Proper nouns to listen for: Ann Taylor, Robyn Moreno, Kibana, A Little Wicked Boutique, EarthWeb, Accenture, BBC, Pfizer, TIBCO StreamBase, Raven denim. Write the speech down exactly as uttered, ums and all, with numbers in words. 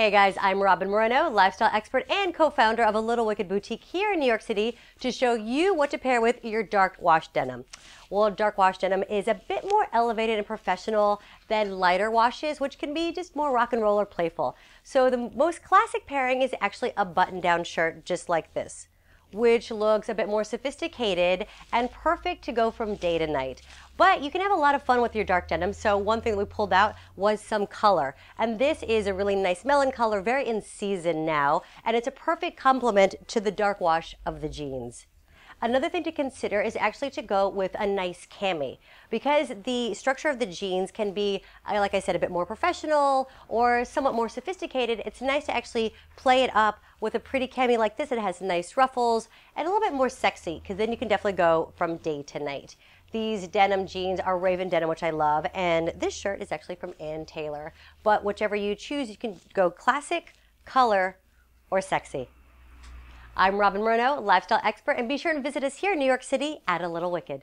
Hey guys, I'm Robyn Moreno, lifestyle expert and co-founder of A Little Wicked Boutique here in New York City to show you what to pair with your dark wash denim. Well, dark wash denim is a bit more elevated and professional than lighter washes, which can be just more rock and roll or playful. So the most classic pairing is actually a button-down shirt just like this, which looks a bit more sophisticated and perfect to go from day to night. But you can have a lot of fun with your dark denim, so one thing we pulled out was some color. And this is a really nice melon color, very in season now, and it's a perfect complement to the dark wash of the jeans. Another thing to consider is actually to go with a nice cami, because the structure of the jeans can be, like I said, a bit more professional or somewhat more sophisticated. It's nice to actually play it up with a pretty cami like this. It has nice ruffles and a little bit more sexy, because then you can definitely go from day to night. These denim jeans are Raven denim, which I love, and this shirt is actually from Ann Taylor. But whichever you choose, you can go classic, color, or sexy. I'm Robyn Moreno, lifestyle expert, and be sure and visit us here in New York City at A Little Wicked.